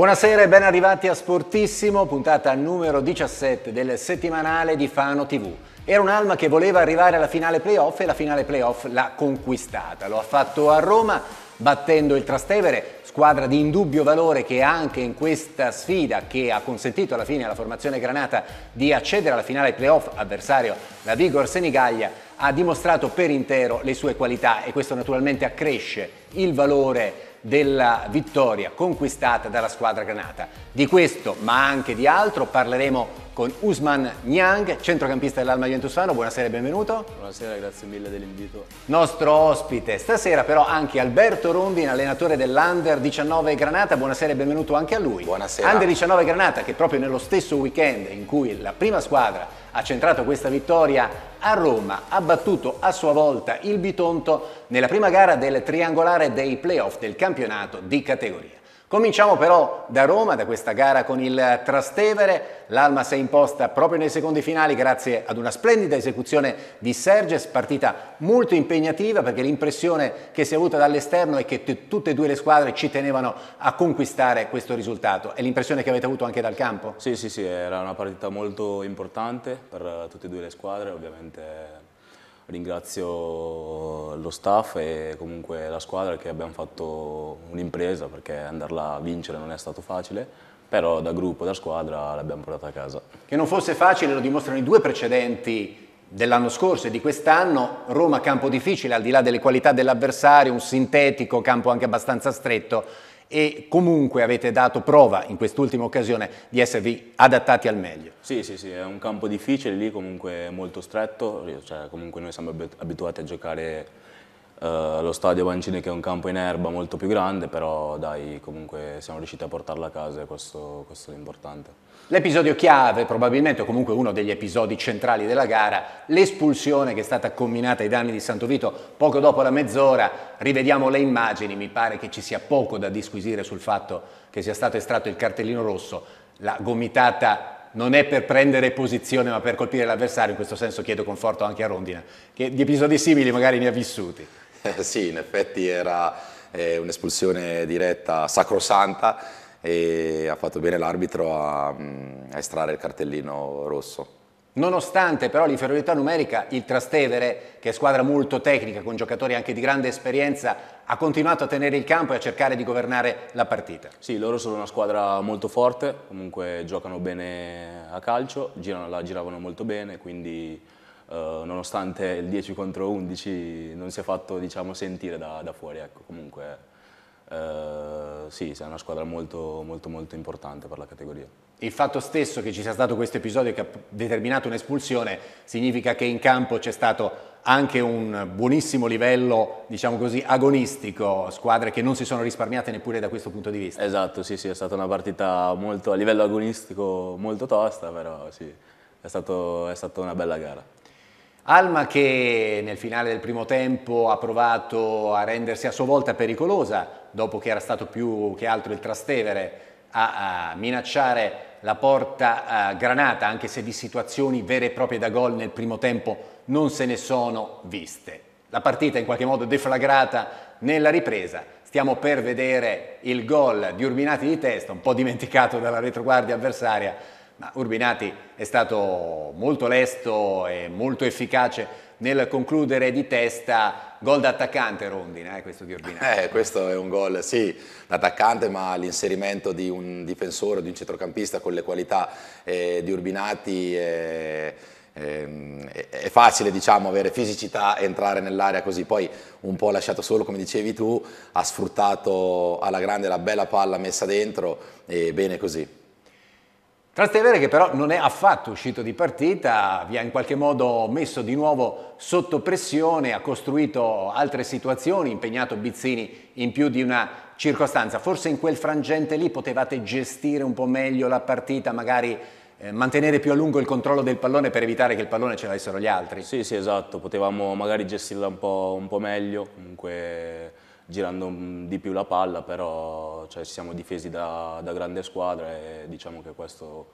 Buonasera e ben arrivati a Sportissimo, puntata numero 17 del settimanale di Fano TV. Era un'Alma che voleva arrivare alla finale playoff e la finale playoff l'ha conquistata. Lo ha fatto a Roma battendo il Trastevere, squadra di indubbio valore che anche in questa sfida che ha consentito alla fine alla formazione granata di accedere alla finale playoff, avversario la Vigor Senigallia, ha dimostrato per intero le sue qualità e questo naturalmente accresce il valore della vittoria conquistata dalla squadra granata. Di questo, ma anche di altro, parleremo con Ousmane Niang, centrocampista dell'Alma Juventus Fano. Buonasera e benvenuto. Buonasera, grazie mille dell'invito. Nostro ospite stasera però anche Alberto Rondina, allenatore dell'Under 19 Granata. Buonasera e benvenuto anche a lui. Buonasera. Under 19 Granata che proprio nello stesso weekend in cui la prima squadra ha centrato questa vittoria a Roma, ha battuto a sua volta il Bitonto nella prima gara del triangolare dei playoff del campionato di categoria. Cominciamo però da Roma, da questa gara con il Trastevere. L'Alma si è imposta proprio nei secondi finali grazie ad una splendida esecuzione di Serges, partita molto impegnativa perché l'impressione che si è avuta dall'esterno è che tutte e due le squadre ci tenevano a conquistare questo risultato. È l'impressione che avete avuto anche dal campo? Sì, era una partita molto importante per tutte e due le squadre. Ovviamente ringrazio lo staff e comunque la squadra che abbiamo fatto un'impresa, perché andarla a vincere non è stato facile, però da gruppo, da squadra l'abbiamo portata a casa. Che non fosse facile lo dimostrano i due precedenti dell'anno scorso e di quest'anno. Roma campo difficile, al di là delle qualità dell'avversario, un sintetico, campo anche abbastanza stretto, e comunque avete dato prova in quest'ultima occasione di esservi adattati al meglio. Sì, è un campo difficile lì, comunque molto stretto, cioè, comunque noi siamo abituati a giocare allo stadio Vancini, che è un campo in erba molto più grande, però dai, comunque siamo riusciti a portarla a casa e questo è l'importante. L'episodio chiave, probabilmente, o comunque uno degli episodi centrali della gara, l'espulsione che è stata comminata ai danni di Santo Vito poco dopo la mezz'ora. Rivediamo le immagini, mi pare che ci sia poco da disquisire sul fatto che sia stato estratto il cartellino rosso. La gomitata non è per prendere posizione ma per colpire l'avversario, in questo senso chiedo conforto anche a Rondina, che di episodi simili magari ne ha vissuti. Sì, in effetti era un'espulsione diretta sacrosanta e ha fatto bene l'arbitro a estrarre il cartellino rosso. Nonostante però l'inferiorità numerica, il Trastevere, che è squadra molto tecnica con giocatori anche di grande esperienza, ha continuato a tenere il campo e a cercare di governare la partita. Sì, loro sono una squadra molto forte, comunque giocano bene a calcio, la giravano molto bene, quindi nonostante il 10 contro 11 non si è fatto, diciamo, sentire da fuori, ecco. Comunque sì, è una squadra molto, molto, molto importante per la categoria. Il fatto stesso che ci sia stato questo episodio che ha determinato un'espulsione significa che in campo c'è stato anche un buonissimo livello, diciamo così, agonistico, squadre che non si sono risparmiate neppure da questo punto di vista. Esatto, sì, è stata una partita molto, a livello agonistico, molto tosta, però sì, è stata una bella gara. Alma che nel finale del primo tempo ha provato a rendersi a sua volta pericolosa, dopo che era stato più che altro il Trastevere a minacciare la porta granata, anche se di situazioni vere e proprie da gol nel primo tempo non se ne sono viste. La partita in qualche modo deflagrata nella ripresa. Stiamo per vedere il gol di Urbinati di testa, un po' dimenticato dalla retroguardia avversaria, ma Urbinati è stato molto lesto e molto efficace nel concludere di testa. Gol d'attaccante, Rondina, questo di Urbinati. Questo è un gol, sì, d'attaccante, ma l'inserimento di un difensore, di un centrocampista con le qualità di Urbinati è facile, diciamo, avere fisicità, entrare nell'area così. Poi un po' lasciato solo, come dicevi tu, ha sfruttato alla grande la bella palla messa dentro e bene così. Trastevere che però non è affatto uscito di partita, vi ha in qualche modo messo di nuovo sotto pressione, ha costruito altre situazioni, impegnato Bizzini in più di una circostanza. Forse in quel frangente lì potevate gestire un po' meglio la partita, magari mantenere più a lungo il controllo del pallone per evitare che il pallone ce l'avessero gli altri. Sì, esatto, potevamo magari gestirla un po' meglio, comunque girando di più la palla, però cioè, ci siamo difesi da grande squadra e diciamo che questo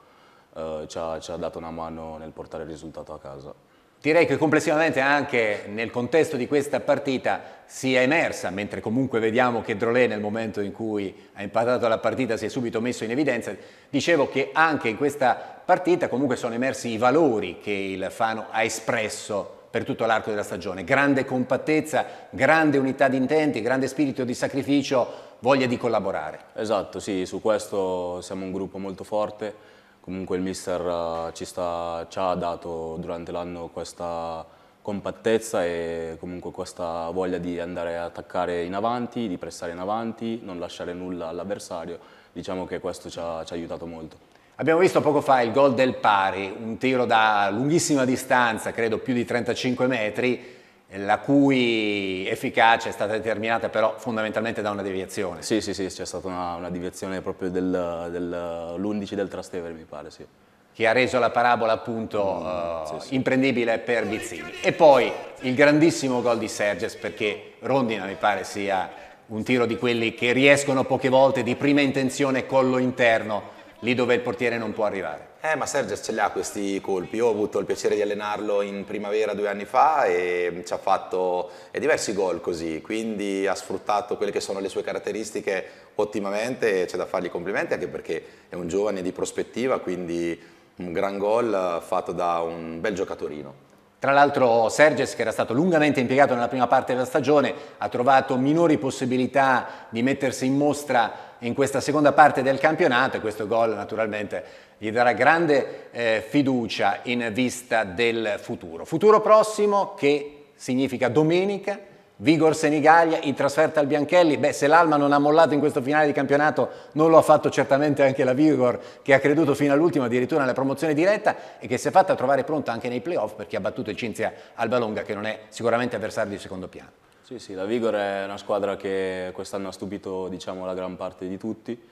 ci ha dato una mano nel portare il risultato a casa. Direi che complessivamente anche nel contesto di questa partita si è emersa, mentre comunque vediamo che Drolé nel momento in cui ha impattato la partita si è subito messo in evidenza. Dicevo che anche in questa partita comunque sono emersi i valori che il Fano ha espresso per tutto l'arco della stagione. Grande compattezza, grande unità di intenti, grande spirito di sacrificio, voglia di collaborare. Esatto, sì, su questo siamo un gruppo molto forte. Comunque il mister ci ha dato durante l'anno questa compattezza e comunque questa voglia di andare a attaccare in avanti, di pressare in avanti, non lasciare nulla all'avversario. Diciamo che questo ci ha aiutato molto. Abbiamo visto poco fa il gol del pari, un tiro da lunghissima distanza, credo più di 35 metri, la cui efficacia è stata determinata però fondamentalmente da una deviazione. Sì, sì, sì, c'è stata una deviazione proprio dell'11 del Trastevere, mi pare, sì. Che ha reso la parabola appunto sì, sì, imprendibile per Bizzini. E poi il grandissimo gol di Serges, perché Rondina mi pare sia un tiro di quelli che riescono poche volte di prima intenzione, collo interno, lì dove il portiere non può arrivare. Ma Serges ce li ha questi colpi. Io ho avuto il piacere di allenarlo in primavera 2 anni fa e ci ha fatto diversi gol così, quindi ha sfruttato quelle che sono le sue caratteristiche ottimamente, c'è da fargli complimenti anche perché è un giovane di prospettiva, quindi un gran gol fatto da un bel giocatorino. Tra l'altro Serges, che era stato lungamente impiegato nella prima parte della stagione, ha trovato minori possibilità di mettersi in mostra in questa seconda parte del campionato e questo gol naturalmente gli darà grande fiducia in vista del futuro. Futuro prossimo che significa domenica, Vigor Senigallia in trasferta al Bianchelli. Beh, se l'Alma non ha mollato in questo finale di campionato, non lo ha fatto certamente anche la Vigor, che ha creduto fino all'ultimo addirittura nella promozione diretta e che si è fatta trovare pronta anche nei playoff perché ha battuto il Cinzia Albalonga, che non è sicuramente avversario di secondo piano. Sì, sì, la Vigor è una squadra che quest'anno ha stupito, diciamo, la gran parte di tutti.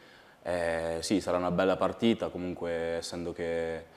Sì, sarà una bella partita, comunque essendo che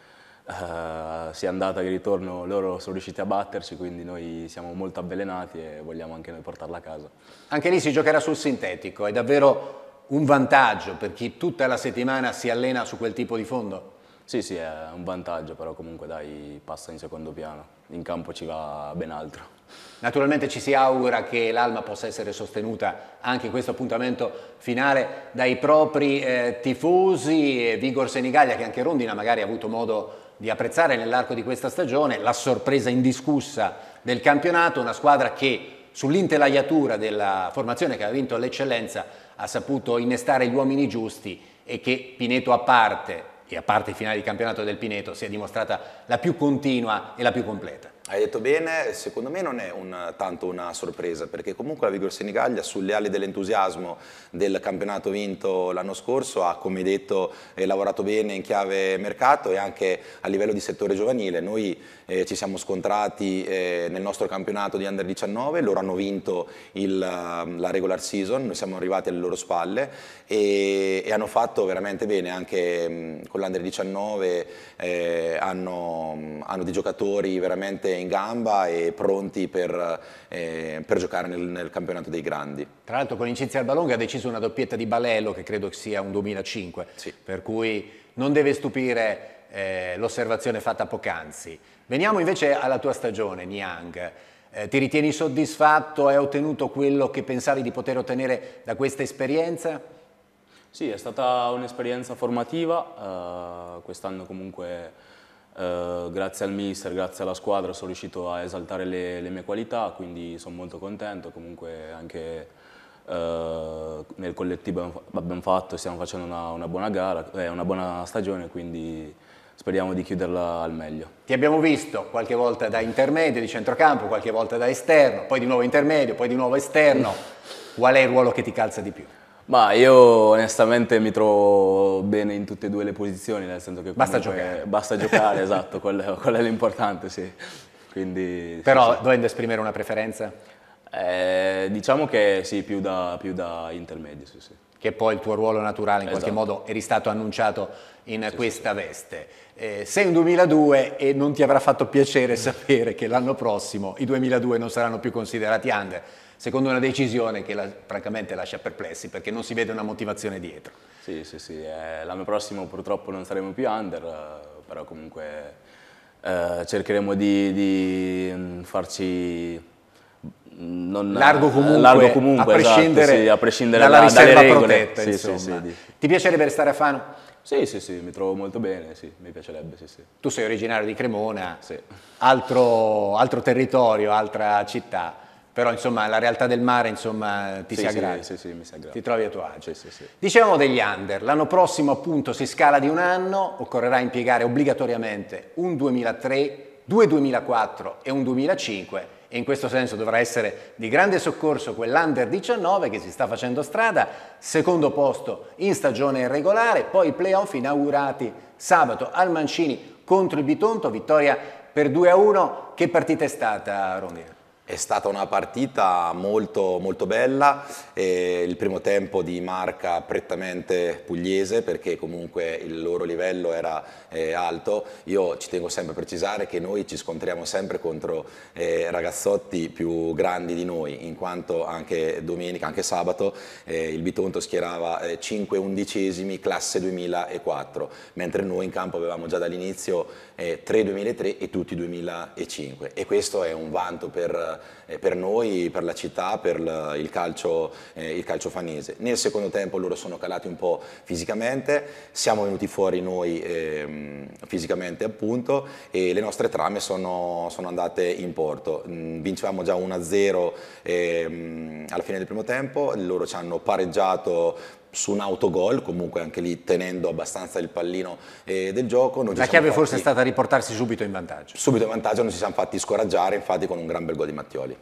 sia andata che ritorno loro sono riusciti a batterci, quindi noi siamo molto avvelenati e vogliamo anche noi portarla a casa. Anche lì si giocherà sul sintetico, è davvero un vantaggio per chi tutta la settimana si allena su quel tipo di fondo? Sì, sì, è un vantaggio, però comunque dai, passa in secondo piano, in campo ci va ben altro. Naturalmente ci si augura che l'Alma possa essere sostenuta anche in questo appuntamento finale dai propri tifosi. Vigor Senigallia, che anche Rondina magari ha avuto modo di apprezzare nell'arco di questa stagione, la sorpresa indiscussa del campionato, una squadra che sull'intelaiatura della formazione che ha vinto l'eccellenza ha saputo innestare gli uomini giusti e che, Pineto a parte, e a parte i finali di campionato del Pineto, si è dimostrata la più continua e la più completa. Hai detto bene, secondo me non è tanto una sorpresa, perché comunque la Vigor Senigallia sulle ali dell'entusiasmo del campionato vinto l'anno scorso ha, come detto, lavorato bene in chiave mercato e anche a livello di settore giovanile. Noi ci siamo scontrati nel nostro campionato di Under 19, loro hanno vinto la regular season, noi siamo arrivati alle loro spalle e hanno fatto veramente bene anche con l'Under 19, hanno dei giocatori veramente in gamba e pronti per giocare nel campionato dei grandi. Tra l'altro con Cinzia Albalonga ha deciso una doppietta di Balello che credo sia un 2005, sì, per cui non deve stupire l'osservazione fatta poc'anzi. Veniamo invece alla tua stagione, Niang. Ti ritieni soddisfatto? Hai ottenuto quello che pensavi di poter ottenere da questa esperienza? Sì, è stata un'esperienza formativa, quest'anno comunque... grazie al mister, grazie alla squadra sono riuscito a esaltare le mie qualità, quindi sono molto contento. Comunque anche nel collettivo abbiamo fatto e stiamo facendo una buona gara, una buona stagione, quindi speriamo di chiuderla al meglio. Ti abbiamo visto qualche volta da intermedio di centrocampo, qualche volta da esterno, poi di nuovo intermedio, poi di nuovo esterno. Qual è il ruolo che ti calza di più? Ma io onestamente mi trovo bene in tutte e due le posizioni, nel senso che basta giocare. Basta giocare, esatto, quello è l'importante, sì. Quindi, però sì, dovendo esprimere una preferenza? Diciamo che sì, più da intermedio, sì, sì. Che poi il tuo ruolo naturale in qualche modo eri stato annunciato in questa veste. Sei un 2002 e non ti avrà fatto piacere sapere che l'anno prossimo i 2002 non saranno più considerati under, secondo una decisione che francamente lascia perplessi perché non si vede una motivazione dietro. Sì, sì, sì, l'anno prossimo purtroppo non saremo più under, però comunque cercheremo di farci... largo comunque, a prescindere, esatto, sì, a prescindere dalle regole protetta, sì, sì, sì. Ti piacerebbe restare a Fano? Sì, sì, sì, mi trovo molto bene, sì, mi piacerebbe, sì, sì. Tu sei originario di Cremona, sì. altro territorio, altra città, però insomma la realtà del mare insomma ti, sì, si aggrada, sì, sì, sì, mi si aggrada. Ti trovi a tuo agio, sì, sì, sì. Dicevamo degli under, l'anno prossimo appunto si scala di un anno, occorrerà impiegare obbligatoriamente un 2003, due 2004 e un 2005. E in questo senso dovrà essere di grande soccorso quell'Under 19 che si sta facendo strada, secondo posto in stagione regolare, poi i playoff inaugurati sabato al Mancini contro il Bitonto, vittoria per 2-1. Che partita è stata, Rondina? È stata una partita molto, molto bella, il primo tempo di marca prettamente pugliese perché comunque il loro livello era alto. Io ci tengo sempre a precisare che noi ci scontriamo sempre contro ragazzotti più grandi di noi, in quanto anche domenica, anche sabato, il Bitonto schierava 5 undicesimi classe 2004, mentre noi in campo avevamo già dall'inizio 3 2003 e tutti 2005, e questo è un vanto per noi, per la città, per il calcio fanese. Nel secondo tempo loro sono calati un po' fisicamente, siamo venuti fuori noi fisicamente appunto, e le nostre trame sono andate in porto. Vincevamo già 1-0 alla fine del primo tempo, loro ci hanno pareggiato su un autogol, comunque anche lì tenendo abbastanza il pallino del gioco. Non la chiave forse è stata riportarsi subito in vantaggio. Subito in vantaggio, non ci siamo fatti scoraggiare, infatti con un gran bel gol di Mattioli.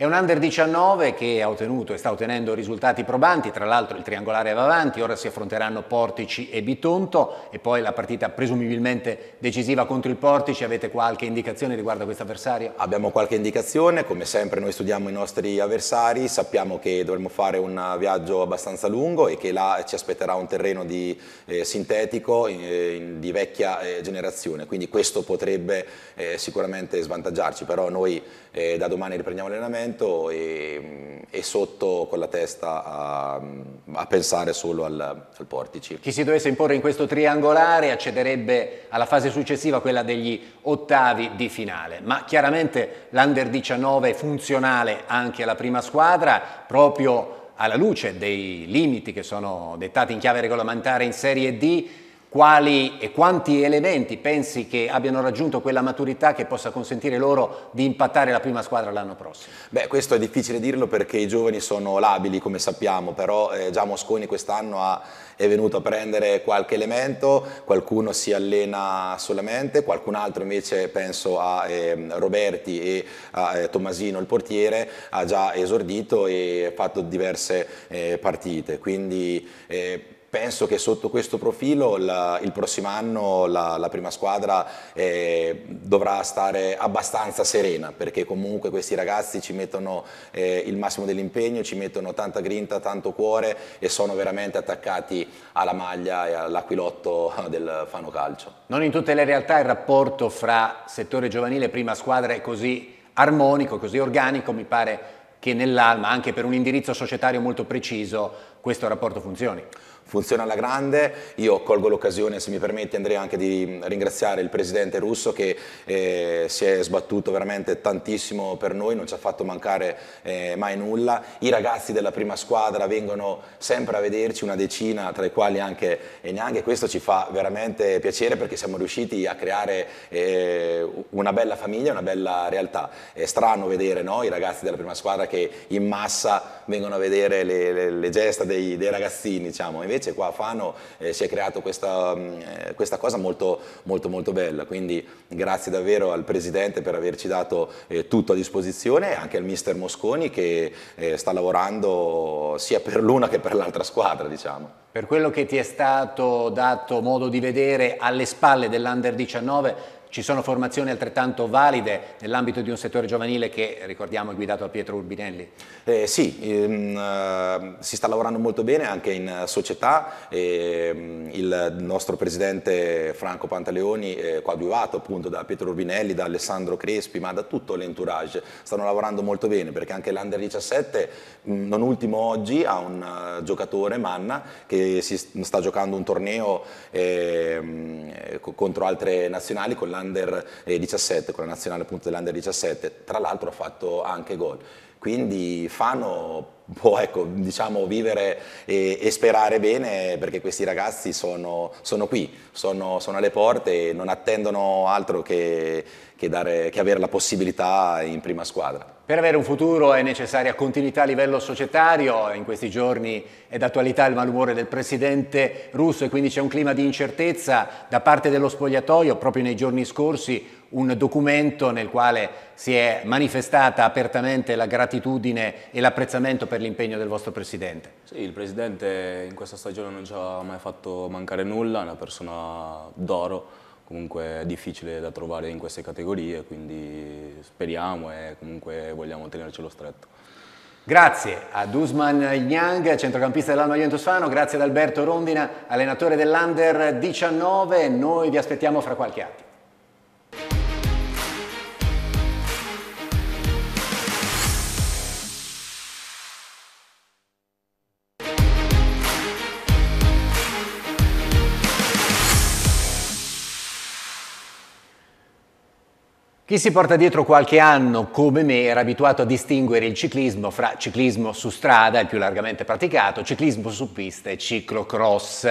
È un Under 19 che ha ottenuto e sta ottenendo risultati probanti, tra l'altro il triangolare va avanti, ora si affronteranno Portici e Bitonto e poi la partita presumibilmente decisiva contro il Portici. Avete qualche indicazione riguardo a questo avversario? Abbiamo qualche indicazione, come sempre noi studiamo i nostri avversari, sappiamo che dovremo fare un viaggio abbastanza lungo e che là ci aspetterà un terreno di sintetico di vecchia generazione, quindi questo potrebbe sicuramente svantaggiarci, però noi da domani riprendiamo l'allenamento e sotto con la testa a pensare solo al Portici. Chi si dovesse imporre in questo triangolare accederebbe alla fase successiva, quella degli ottavi di finale, ma chiaramente l'Under 19 è funzionale anche alla prima squadra, proprio alla luce dei limiti che sono dettati in chiave regolamentare in Serie D. Quali e quanti elementi pensi che abbiano raggiunto quella maturità che possa consentire loro di impattare la prima squadra l'anno prossimo? Beh, questo è difficile dirlo perché i giovani sono labili, come sappiamo, però già Mosconi quest'anno è venuto a prendere qualche elemento, qualcuno si allena solamente, qualcun altro invece, penso a Roberti e a Tommasino il portiere, ha già esordito e ha fatto diverse partite, quindi... penso che sotto questo profilo il prossimo anno la prima squadra dovrà stare abbastanza serena, perché comunque questi ragazzi ci mettono il massimo dell'impegno, ci mettono tanta grinta, tanto cuore e sono veramente attaccati alla maglia e all'aquilotto del Fano Calcio. Non in tutte le realtà il rapporto fra settore giovanile e prima squadra è così armonico, così organico, mi pare che nell'Alma, anche per un indirizzo societario molto preciso, questo rapporto funzioni. Funziona alla grande. Io colgo l'occasione, se mi permette Andrea, anche di ringraziare il presidente Russo che si è sbattuto veramente tantissimo per noi, non ci ha fatto mancare mai nulla. I ragazzi della prima squadra vengono sempre a vederci, una decina, tra i quali anche Niang, e questo ci fa veramente piacere perché siamo riusciti a creare una bella famiglia, una bella realtà. È strano vedere, no? I ragazzi della prima squadra che in massa vengono a vedere le gesta dei ragazzini, diciamo. Invece qua a Fano si è creato questa cosa molto, molto, molto bella, quindi grazie davvero al Presidente per averci dato tutto a disposizione e anche al mister Mosconi che sta lavorando sia per l'una che per l'altra squadra, diciamo. Per quello che ti è stato dato modo di vedere, alle spalle dell'Under 19 ci sono formazioni altrettanto valide nell'ambito di un settore giovanile che, ricordiamo, è guidato da Pietro Urbinelli? Sì, si sta lavorando molto bene anche in società. Il nostro presidente Franco Pantaleoni, coadiuvato appunto da Pietro Urbinelli, da Alessandro Crespi, ma da tutto l'entourage, stanno lavorando molto bene perché anche l'Under 17, non ultimo oggi, ha un giocatore, Manna, che si sta giocando un torneo contro altre nazionali con l'Under under 17, con la nazionale appunto dell'under 17, tra l'altro ha fatto anche gol. Quindi Fano può, ecco, diciamo, vivere e sperare bene, perché questi ragazzi sono qui, sono alle porte e non attendono altro che avere la possibilità in prima squadra. Per avere un futuro è necessaria continuità a livello societario. In questi giorni è d'attualità il malumore del presidente Russo e quindi c'è un clima di incertezza da parte dello spogliatoio. Proprio nei giorni scorsi un documento nel quale si è manifestata apertamente la gratitudine e l'apprezzamento per l'impegno del vostro presidente. Sì, il presidente in questa stagione non ci ha mai fatto mancare nulla, è una persona d'oro. Comunque è difficile da trovare in queste categorie, quindi speriamo e comunque vogliamo tenercelo stretto. Grazie ad Ousmane Niang, centrocampista dell'Alma Juventus Fano, grazie ad Alberto Rondina, allenatore dell'Under 19. Noi vi aspettiamo fra qualche attimo. Chi si porta dietro qualche anno come me era abituato a distinguere il ciclismo fra ciclismo su strada, il più largamente praticato, ciclismo su pista e ciclocross.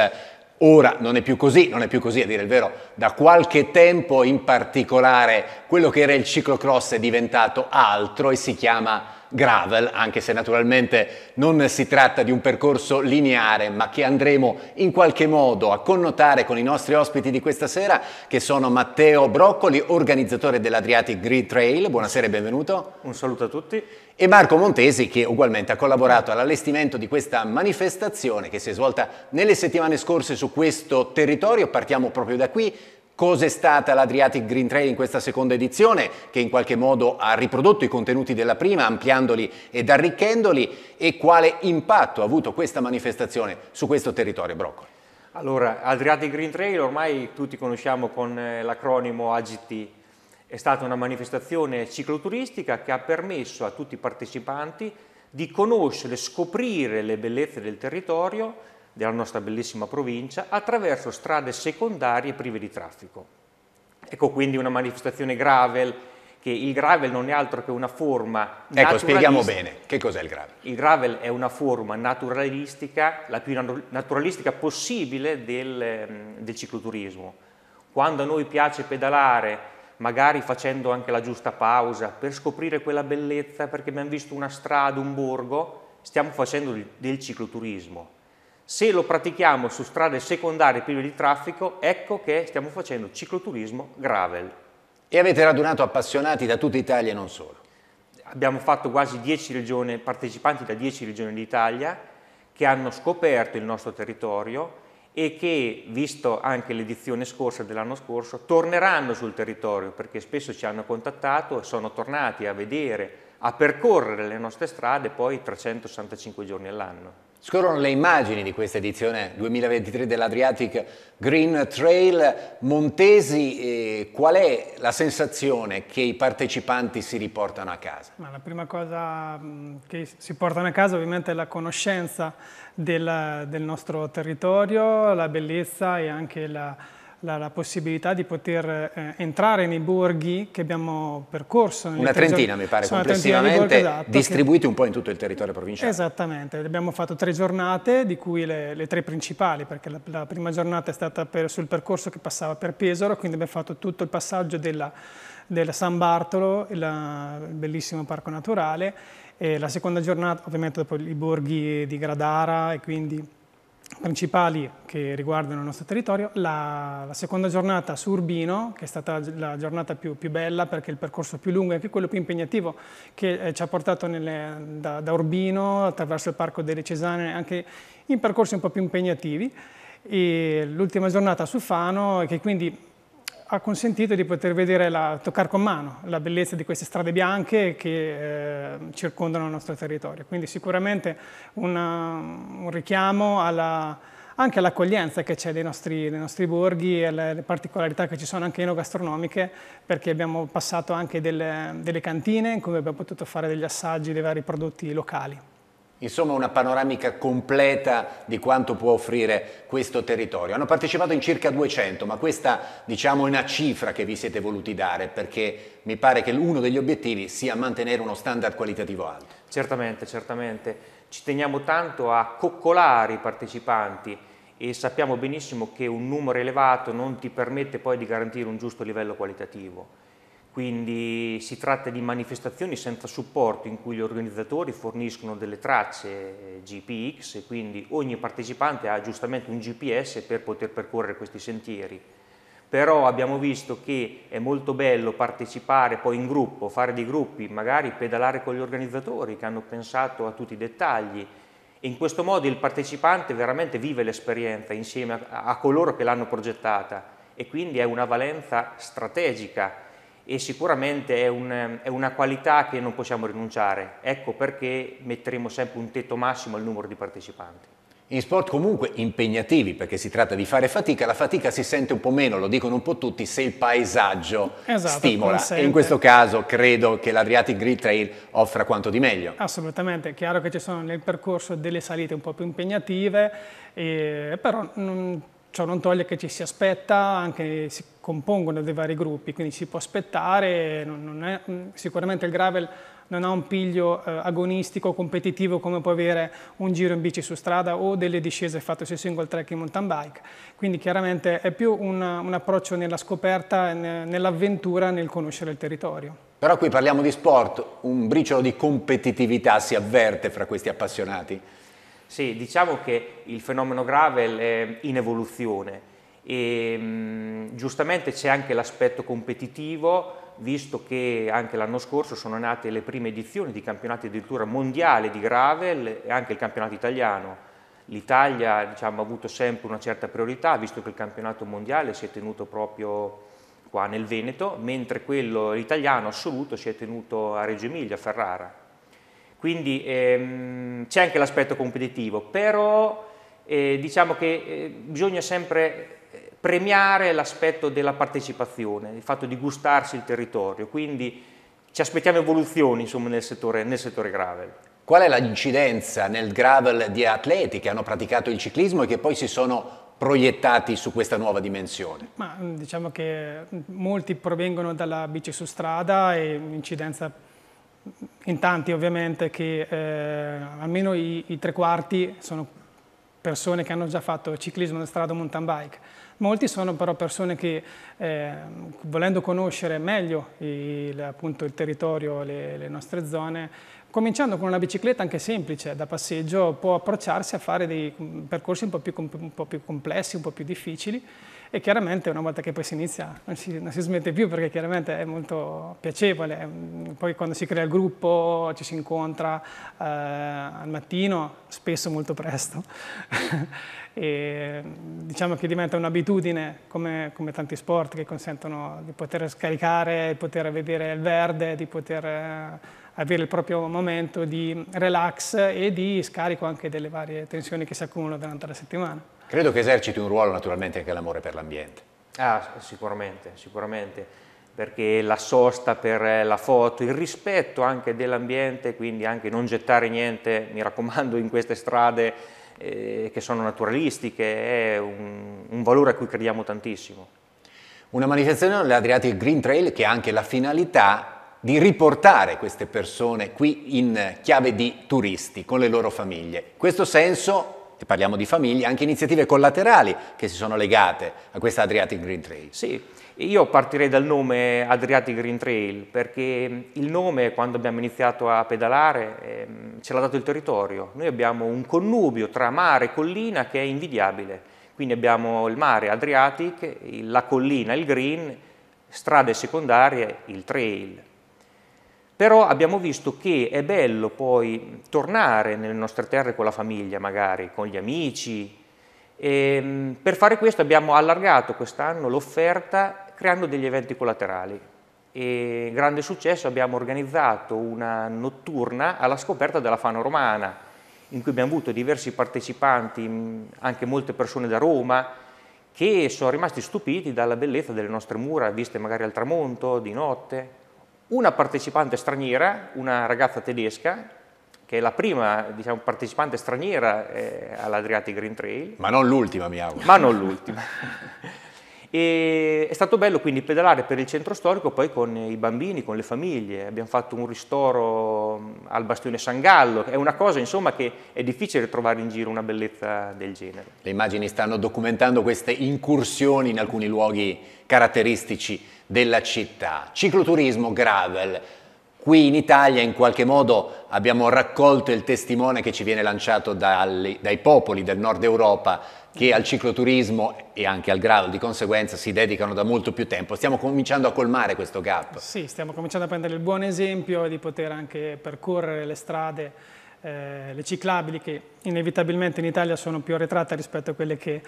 Ora non è più così, a dire il vero, da qualche tempo in particolare quello che era il ciclocross è diventato altro e si chiama gravel, anche se naturalmente non si tratta di un percorso lineare, ma che andremo in qualche modo a connotare con i nostri ospiti di questa sera, che sono Matteo Broccoli, organizzatore dell'Adriatic Green Trail. Buonasera e benvenuto. Un saluto a tutti. E Marco Montesi, che ugualmente ha collaborato all'allestimento di questa manifestazione che si è svolta nelle settimane scorse su questo territorio. Partiamo proprio da qui. Cos'è stata l'Adriatic Green Trail in questa seconda edizione, che in qualche modo ha riprodotto i contenuti della prima, ampliandoli ed arricchendoli, e quale impatto ha avuto questa manifestazione su questo territorio, Broccoli? Allora, Adriatic Green Trail ormai tutti conosciamo con l'acronimo AGT. È stata una manifestazione cicloturistica che ha permesso a tutti i partecipanti di conoscere, scoprire le bellezze del territorio, della nostra bellissima provincia, attraverso strade secondarie prive di traffico. Ecco quindi una manifestazione gravel, che il gravel non è altro che una forma naturalistica. Ecco, spieghiamo bene, che cos'è il gravel? Il gravel è una forma naturalistica, la più naturalistica possibile del cicloturismo. Quando a noi piace pedalare, magari facendo anche la giusta pausa, per scoprire quella bellezza, perché abbiamo visto una strada, un borgo, stiamo facendo del cicloturismo. Se lo pratichiamo su strade secondarie prive di traffico, ecco che stiamo facendo cicloturismo gravel. E avete radunato appassionati da tutta Italia e non solo? Abbiamo fatto quasi 10 regioni, partecipanti da 10 regioni d'Italia, che hanno scoperto il nostro territorio e che, visto anche l'edizione scorsa dell'anno scorso, torneranno sul territorio, perché spesso ci hanno contattato e sono tornati a vedere, a percorrere le nostre strade poi 365 giorni all'anno. Scorrono le immagini di questa edizione 2023 dell'Adriatic Green Trail. Montesi, qual è la sensazione che i partecipanti si riportano a casa? Ma la prima cosa che si portano a casa ovviamente è la conoscenza del nostro territorio, la bellezza e anche la possibilità di poter entrare nei borghi che abbiamo percorso. Una trentina mi pare complessivamente, esatto, distribuiti un po' in tutto il territorio provinciale. Esattamente, abbiamo fatto 3 giornate, di cui le 3 principali, perché la prima giornata è stata sul percorso che passava per Pesaro, quindi abbiamo fatto tutto il passaggio della San Bartolo, il bellissimo parco naturale, e la seconda giornata ovviamente dopo i borghi di Gradara e quindi principali che riguardano il nostro territorio. La seconda giornata su Urbino, che è stata la giornata più bella, perché il percorso più lungo e anche quello più impegnativo, che ci ha portato da Urbino attraverso il Parco delle Cesane, anche in percorsi un po' più impegnativi, e l'ultima giornata su Fano, che quindi ha consentito di poter vedere, toccare con mano la bellezza di queste strade bianche che circondano il nostro territorio. Quindi sicuramente un richiamo anche all'accoglienza che c'è dei nostri borghi e alle particolarità che ci sono anche enogastronomiche, perché abbiamo passato anche delle cantine in cui abbiamo potuto fare degli assaggi dei vari prodotti locali. Insomma, una panoramica completa di quanto può offrire questo territorio. Hanno partecipato in circa 200, ma questa, diciamo, è una cifra che vi siete voluti dare, perché mi pare che uno degli obiettivi sia mantenere uno standard qualitativo alto. Certamente, certamente. Ci teniamo tanto a coccolare i partecipanti e sappiamo benissimo che un numero elevato non ti permette poi di garantire un giusto livello qualitativo. Quindi si tratta di manifestazioni senza supporto in cui gli organizzatori forniscono delle tracce GPX e quindi ogni partecipante ha giustamente un GPS per poter percorrere questi sentieri. Però abbiamo visto che è molto bello partecipare poi in gruppo, fare dei gruppi, magari pedalare con gli organizzatori che hanno pensato a tutti i dettagli. E in questo modo il partecipante veramente vive l'esperienza insieme a coloro che l'hanno progettata e quindi è una valenza strategica. E sicuramente è una qualità che non possiamo rinunciare, ecco perché metteremo sempre un tetto massimo al numero di partecipanti. In sport comunque impegnativi, perché si tratta di fare fatica, la fatica si sente un po' meno, lo dicono un po' tutti, se il paesaggio stimola. Consente. E in questo caso credo che l'Adriatic Green Trail offra quanto di meglio. Assolutamente, è chiaro che ci sono nel percorso delle salite un po' più impegnative, però ciò non toglie che ci si aspetta, anche si compongono dei vari gruppi, quindi si può aspettare, sicuramente il gravel non ha un piglio agonistico, competitivo come può avere un giro in bici su strada o delle discese fatte sui single track in mountain bike, quindi chiaramente è più un approccio nella scoperta, nell'avventura, nel conoscere il territorio. Però qui parliamo di sport, un briciolo di competitività si avverte fra questi appassionati? Sì, diciamo che il fenomeno gravel è in evoluzione e giustamente c'è anche l'aspetto competitivo, visto che anche l'anno scorso sono nate le prime edizioni di campionati addirittura mondiali di gravel e anche il campionato italiano. L'Italia, diciamo, ha avuto sempre una certa priorità, visto che il campionato mondiale si è tenuto proprio qua nel Veneto, mentre quello italiano assoluto si è tenuto a Reggio Emilia, a Ferrara. Quindi c'è anche l'aspetto competitivo, però diciamo che bisogna sempre premiare l'aspetto della partecipazione, il fatto di gustarsi il territorio, quindi ci aspettiamo evoluzioni, insomma, nel settore gravel. Qual è l'incidenza nel gravel di atleti che hanno praticato il ciclismo e che poi si sono proiettati su questa nuova dimensione? Ma, diciamo che molti provengono dalla bici su strada e un'incidenza in tanti ovviamente che almeno i tre quarti sono persone che hanno già fatto ciclismo di strada o mountain bike. Molti sono però persone che volendo conoscere meglio appunto il territorio, le nostre zone, cominciando con una bicicletta anche semplice da passeggio può approcciarsi a fare dei percorsi un po' più complessi, un po' più difficili. E chiaramente una volta che poi si inizia non si smette più, perché chiaramente è molto piacevole, poi quando si crea il gruppo ci si incontra al mattino, spesso molto presto, e diciamo che diventa un'abitudine come tanti sport che consentono di poter scaricare, di poter vedere il verde, di poter avere il proprio momento di relax e di scarico anche delle varie tensioni che si accumulano durante la settimana. Credo che eserciti un ruolo naturalmente anche l'amore per l'ambiente. Ah, sicuramente, sicuramente, perché la sosta per la foto, il rispetto anche dell'ambiente, quindi anche non gettare niente, mi raccomando, in queste strade che sono naturalistiche, è un valore a cui crediamo tantissimo. Una manifestazione dell'Adriatic Green Trail che ha anche la finalità di riportare queste persone qui in chiave di turisti con le loro famiglie. In questo senso, e parliamo di famiglie, anche iniziative collaterali che si sono legate a questa Adriatic Green Trail. Sì, io partirei dal nome Adriatic Green Trail, perché il nome, quando abbiamo iniziato a pedalare, ce l'ha dato il territorio. Noi abbiamo un connubio tra mare e collina che è invidiabile, quindi abbiamo il mare Adriatic, la collina il green, strade secondarie il trail. Però abbiamo visto che è bello poi tornare nelle nostre terre con la famiglia, magari con gli amici. E per fare questo abbiamo allargato quest'anno l'offerta creando degli eventi collaterali. E grande successo, abbiamo organizzato una notturna alla scoperta della Fano romana, in cui abbiamo avuto diversi partecipanti, anche molte persone da Roma, che sono rimasti stupiti dalla bellezza delle nostre mura, viste magari al tramonto, di notte. Una partecipante straniera, una ragazza tedesca, che è la prima, diciamo, partecipante straniera all'Adriatic Green Trail. Ma non l'ultima, mi auguro. Ma non l'ultima. E è stato bello quindi pedalare per il centro storico poi con i bambini, con le famiglie. Abbiamo fatto un ristoro al bastione San Gallo, è una cosa insomma che è difficile trovare in giro una bellezza del genere. Le immagini stanno documentando queste incursioni in alcuni luoghi caratteristici della città. Cicloturismo, gravel. Qui in Italia in qualche modo abbiamo raccolto il testimone che ci viene lanciato dai popoli del nord Europa che al cicloturismo e anche al gravel di conseguenza si dedicano da molto più tempo. Stiamo cominciando a colmare questo gap. Sì, stiamo cominciando a prendere il buon esempio di poter anche percorrere le strade, le ciclabili, che inevitabilmente in Italia sono più arretrate rispetto a quelle che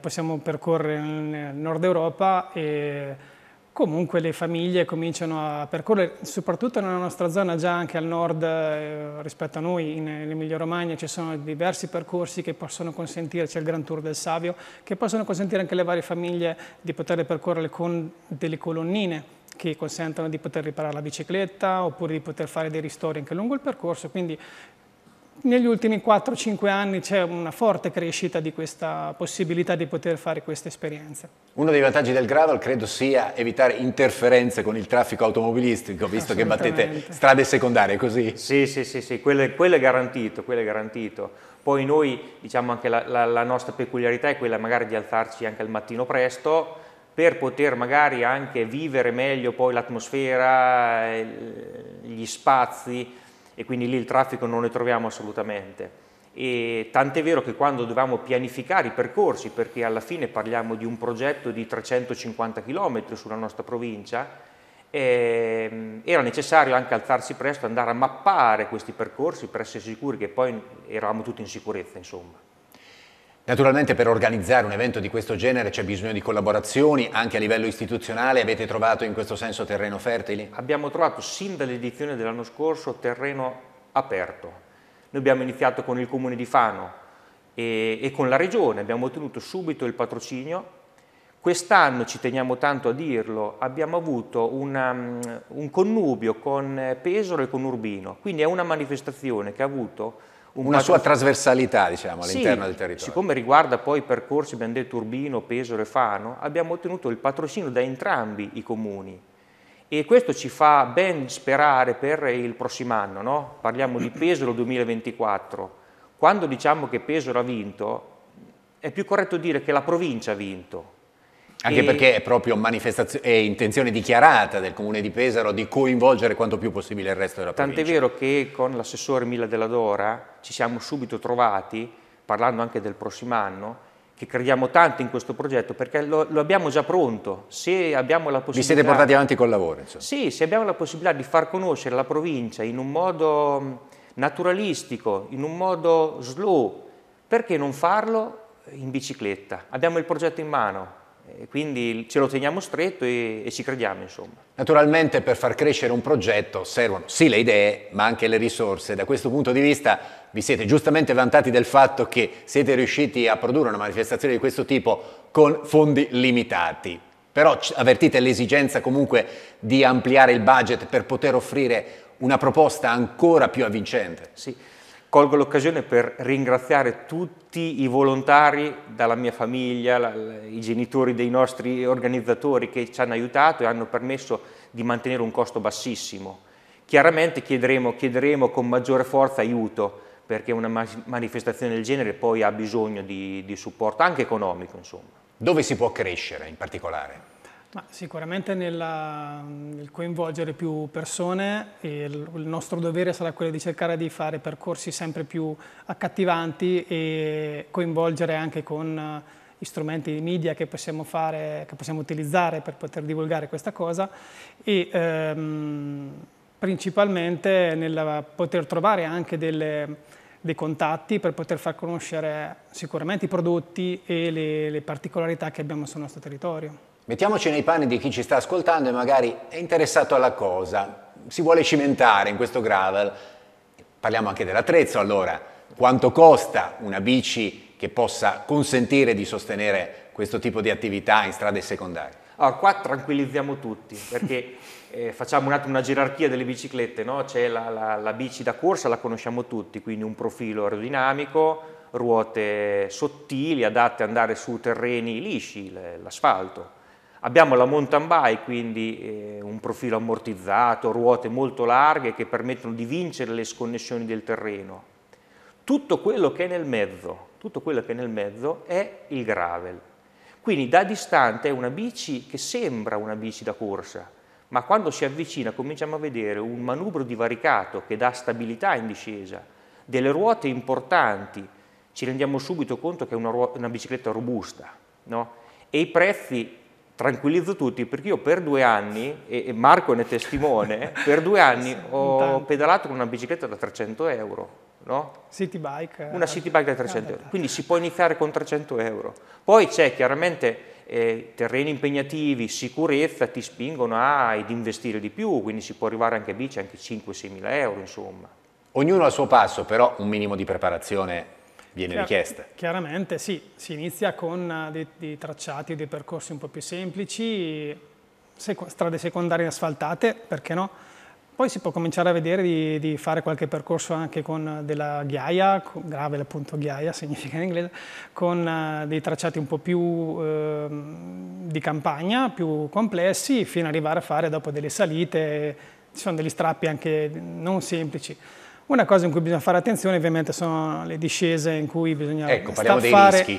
possiamo percorrere nel nord Europa, e comunque le famiglie cominciano a percorrere, soprattutto nella nostra zona, già anche al nord rispetto a noi, in Emilia Romagna ci sono diversi percorsi che possono consentire, c'è il Gran Tour del Savio, che possono consentire anche alle varie famiglie di poterle percorrere con delle colonnine che consentono di poter riparare la bicicletta oppure di poter fare dei ristori anche lungo il percorso. Quindi negli ultimi 4-5 anni c'è una forte crescita di questa possibilità di poter fare queste esperienze. Uno dei vantaggi del gravel credo sia evitare interferenze con il traffico automobilistico, visto che battete strade secondarie, così? Sì, quello è garantito, quello è garantito. Poi noi, diciamo, anche la nostra peculiarità è quella magari di alzarci anche al mattino presto per poter magari anche vivere meglio poi l'atmosfera, gli spazi, e quindi lì il traffico non ne troviamo assolutamente. E tant'è vero che quando dovevamo pianificare i percorsi, perché alla fine parliamo di un progetto di 350 km sulla nostra provincia, era necessario anche alzarsi presto, andare a mappare questi percorsi per essere sicuri che poi eravamo tutti in sicurezza, insomma. Naturalmente per organizzare un evento di questo genere c'è bisogno di collaborazioni anche a livello istituzionale. Avete trovato in questo senso terreno fertile? Abbiamo trovato sin dall'edizione dell'anno scorso terreno aperto. Noi abbiamo iniziato con il Comune di Fano e con la Regione, abbiamo ottenuto subito il patrocinio. Quest'anno, ci teniamo tanto a dirlo, abbiamo avuto un connubio con Pesaro e con Urbino, quindi è una manifestazione che ha avuto una sua trasversalità, diciamo, all'interno del territorio. Siccome riguarda poi percorsi, abbiamo detto Urbino, Pesaro e Fano, abbiamo ottenuto il patrocinio da entrambi i comuni e questo ci fa ben sperare per il prossimo anno, no? Parliamo di Pesaro 2024. Quando diciamo che Pesaro ha vinto, è più corretto dire che la provincia ha vinto. Anche perché è proprio è intenzione dichiarata del Comune di Pesaro di coinvolgere quanto più possibile il resto della provincia. Tant'è vero che con l'assessore Mila Della Dora ci siamo subito trovati, parlando anche del prossimo anno, che crediamo tanto in questo progetto perché lo abbiamo già pronto. Se abbiamo la possibilità... Vi siete portati avanti col lavoro, insomma. Sì, se abbiamo la possibilità di far conoscere la provincia in un modo naturalistico, in un modo slow, perché non farlo in bicicletta? Abbiamo il progetto in mano. Quindi ce lo teniamo stretto e ci crediamo, insomma. Naturalmente per far crescere un progetto servono sì le idee ma anche le risorse. Da questo punto di vista vi siete giustamente vantati del fatto che siete riusciti a produrre una manifestazione di questo tipo con fondi limitati. Però avvertite l'esigenza comunque di ampliare il budget per poter offrire una proposta ancora più avvincente. Sì. Colgo l'occasione per ringraziare tutti i volontari, dalla mia famiglia, i genitori dei nostri organizzatori che ci hanno aiutato e hanno permesso di mantenere un costo bassissimo. Chiaramente chiederemo con maggiore forza aiuto, perché una manifestazione del genere poi ha bisogno di supporto, anche economico, insomma. Dove si può crescere in particolare? Ma sicuramente nel coinvolgere più persone, e il nostro dovere sarà quello di cercare di fare percorsi sempre più accattivanti e coinvolgere anche con gli strumenti di media che possiamo fare, che possiamo utilizzare per poter divulgare questa cosa, e principalmente nel poter trovare anche dei contatti per poter far conoscere sicuramente i prodotti e le particolarità che abbiamo sul nostro territorio. Mettiamoci nei panni di chi ci sta ascoltando e magari è interessato alla cosa, si vuole cimentare in questo gravel. Parliamo anche dell'attrezzo allora. Quanto costa una bici che possa consentire di sostenere questo tipo di attività in strade secondarie? Allora, qua tranquillizziamo tutti, perché facciamo un attimo una gerarchia delle biciclette, no? C'è la bici da corsa, la conosciamo tutti, quindi un profilo aerodinamico, ruote sottili adatte ad andare su terreni lisci, l'asfalto. Abbiamo la mountain bike, quindi un profilo ammortizzato, ruote molto larghe che permettono di vincere le sconnessioni del terreno. Tutto quello che è nel mezzo, tutto quello che è nel mezzo è il gravel. Quindi da distante è una bici che sembra una bici da corsa, ma quando si avvicina cominciamo a vedere un manubrio divaricato che dà stabilità in discesa, delle ruote importanti, ci rendiamo subito conto che è una bicicletta robusta, no? E i prezzi, tranquillizzo tutti, perché io per 2 anni, e Marco ne è testimone, per 2 anni ho pedalato con una bicicletta da 300 euro. No? City bike, una city bike da 300 euro, quindi si può iniziare con 300 euro. Poi c'è chiaramente terreni impegnativi, sicurezza ti spingono ad investire di più, quindi si può arrivare anche a bici, anche 5-6 mila euro, insomma. Ognuno al suo passo, però un minimo di preparazione viene richiesta. Chiaramente sì, si inizia con dei tracciati, dei percorsi un po' più semplici, strade secondarie asfaltate, perché no? Poi si può cominciare a vedere di fare qualche percorso anche con della ghiaia, gravel appunto, ghiaia significa in inglese, con dei tracciati un po' più di campagna, più complessi, fino ad arrivare a fare dopo delle salite, ci sono degli strappi anche non semplici. Una cosa in cui bisogna fare attenzione ovviamente sono le discese in cui bisogna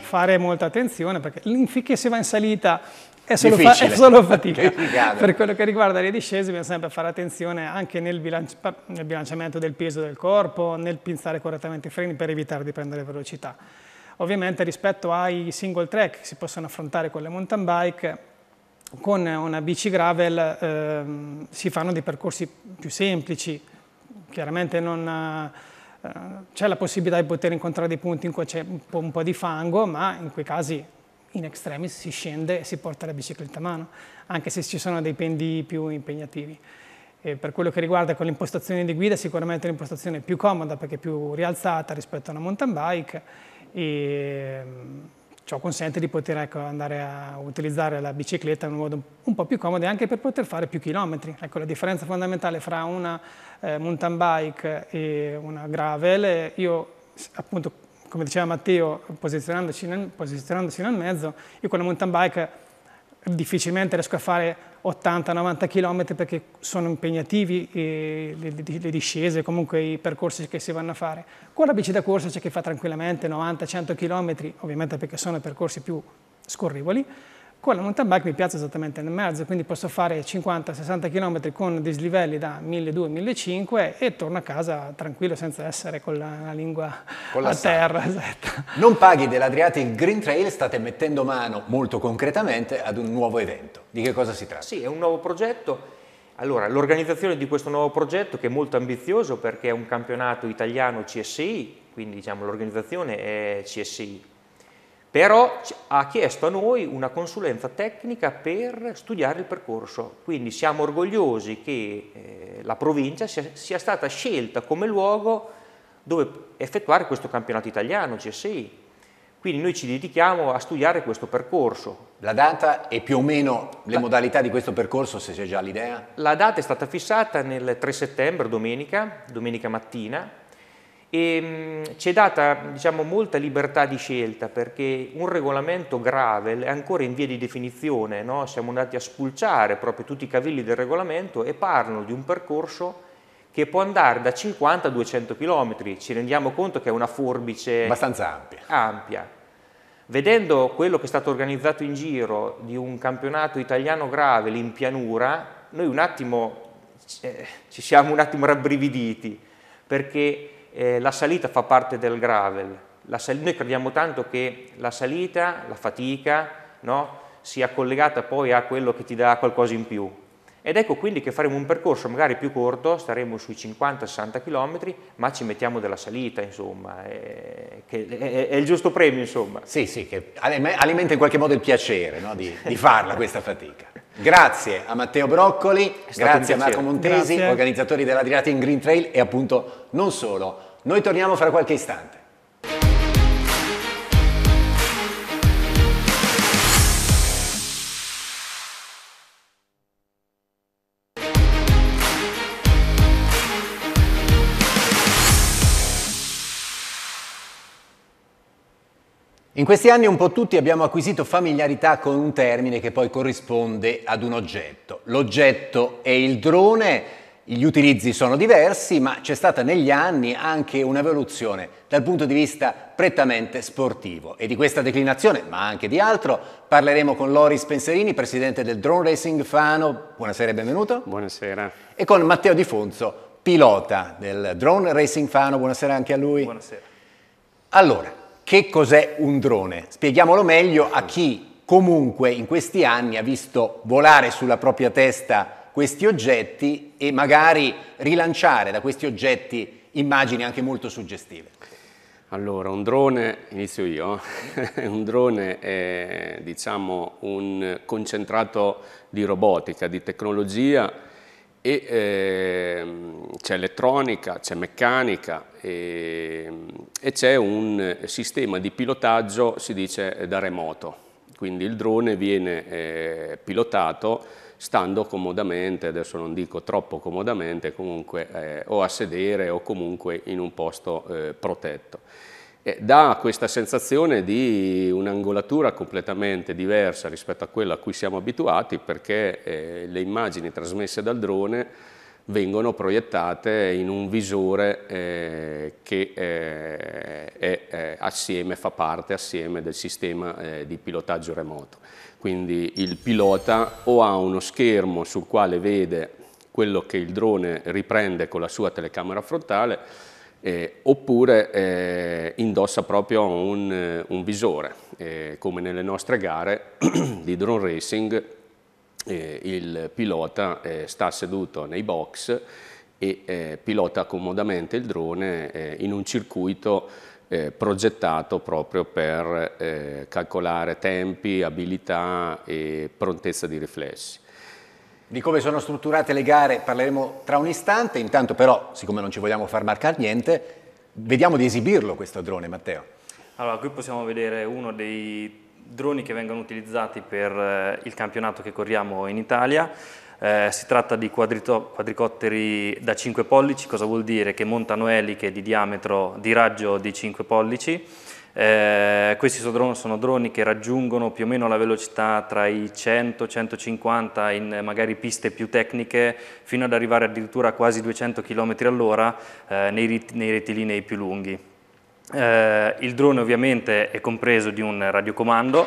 fare molta attenzione, perché finché si va in salita è solo fatica. Per quello che riguarda le discese bisogna sempre fare attenzione anche nel bilanciamento del peso del corpo, nel pinzare correttamente i freni per evitare di prendere velocità. Ovviamente rispetto ai single track che si possono affrontare con le mountain bike, con una bici gravel si fanno dei percorsi più semplici, chiaramente non... c'è la possibilità di poter incontrare dei punti in cui c'è un po' di fango, ma in quei casi in extremis si scende e si porta la bicicletta a mano, anche se ci sono dei pendii più impegnativi. E per quello che riguarda con l'impostazione di guida, sicuramente l'impostazione è più comoda perché è più rialzata rispetto a una mountain bike e ciò consente di poter andare a utilizzare la bicicletta in un modo un po' più comodo e anche per poter fare più chilometri. Ecco, la differenza fondamentale fra una mountain bike e una gravel, io appunto, come diceva Matteo, posizionandosi nel mezzo, io con la mountain bike difficilmente riesco a fare 80-90 km perché sono impegnativi le discese, comunque i percorsi che si vanno a fare. Con la bici da corsa c'è chi fa tranquillamente 90-100 km, ovviamente perché sono percorsi più scorrevoli. Con la mountain bike mi piazzo esattamente nel mezzo, quindi posso fare 50-60 km con dislivelli da 1.200-1.500 e torno a casa tranquillo senza essere con la lingua a terra. Esatto. Non paghi dell'Adriatic Green Trail, state mettendo mano molto concretamente ad un nuovo evento. Di che cosa si tratta? Sì, è un nuovo progetto. Allora, l'organizzazione di questo nuovo progetto, che è molto ambizioso perché è un campionato italiano CSI, quindi diciamo l'organizzazione è CSI. Però ha chiesto a noi una consulenza tecnica per studiare il percorso, quindi siamo orgogliosi che la provincia sia stata scelta come luogo dove effettuare questo campionato italiano CSI. Quindi noi ci dedichiamo a studiare questo percorso. La data e più o meno le modalità di questo percorso, se c'è già l'idea? La data è stata fissata nel 3 settembre, domenica mattina. E ci è data, diciamo, molta libertà di scelta perché un regolamento gravel è ancora in via di definizione, no? Siamo andati a spulciare proprio tutti i cavilli del regolamento e parlano di un percorso che può andare da 50 a 200 km, ci rendiamo conto che è una forbice abbastanza ampia. Vedendo quello che è stato organizzato in giro di un campionato italiano gravel in pianura, noi un attimo ci siamo rabbrividiti perché la salita fa parte del gravel, noi crediamo tanto che la salita, la fatica, no, sia collegata poi a quello che ti dà qualcosa in più. Ed ecco quindi che faremo un percorso magari più corto, staremo sui 50-60 km, ma ci mettiamo della salita, insomma, che è il giusto premio, insomma. Sì, sì, che alimenta in qualche modo il piacere, no, di farla questa fatica. Grazie a Matteo Broccoli, grazie a Marco Montesi, organizzatori dell'Adriatic Green Trail e appunto non solo. Noi torniamo fra qualche istante. In questi anni un po' tutti abbiamo acquisito familiarità con un termine che poi corrisponde ad un oggetto. L'oggetto è il drone, gli utilizzi sono diversi, ma c'è stata negli anni anche un'evoluzione dal punto di vista prettamente sportivo. E di questa declinazione, ma anche di altro, parleremo con Loris Penserini, presidente del Drone Racing Fano. Buonasera e benvenuto. Buonasera. E con Matteo Di Fonzo, pilota del Drone Racing Fano. Buonasera anche a lui. Buonasera. Allora, che cos'è un drone? Spieghiamolo meglio a chi comunque in questi anni ha visto volare sulla propria testa questi oggetti e magari rilanciare da questi oggetti immagini anche molto suggestive. Allora, un drone, inizio io, un drone è diciamo un concentrato di robotica, di tecnologia e c'è elettronica, c'è meccanica e c'è un sistema di pilotaggio, si dice, da remoto. Quindi il drone viene pilotato stando comodamente, adesso non dico troppo comodamente, comunque o a sedere o comunque in un posto protetto. E dà questa sensazione di un'angolatura completamente diversa rispetto a quella a cui siamo abituati, perché le immagini trasmesse dal drone vengono proiettate in un visore che fa parte assieme del sistema di pilotaggio remoto. Quindi il pilota o ha uno schermo sul quale vede quello che il drone riprende con la sua telecamera frontale, oppure indossa proprio un visore, come nelle nostre gare di drone racing. Il pilota sta seduto nei box e pilota comodamente il drone in un circuito progettato proprio per calcolare tempi, abilità e prontezza di riflessi. Di come sono strutturate le gare parleremo tra un istante, intanto però, siccome non ci vogliamo far marcare niente, vediamo di esibirlo questo drone, Matteo. Allora, qui possiamo vedere uno dei droni che vengono utilizzati per il campionato che corriamo in Italia. Si tratta di quadricotteri da 5 pollici, cosa vuol dire? Che montano eliche di diametro di raggio di 5 pollici. Questi sono droni che raggiungono più o meno la velocità tra i 100-150 in magari piste più tecniche, fino ad arrivare addirittura a quasi 200 km all'ora nei rettilinei più lunghi. Il drone ovviamente è compreso di un radiocomando.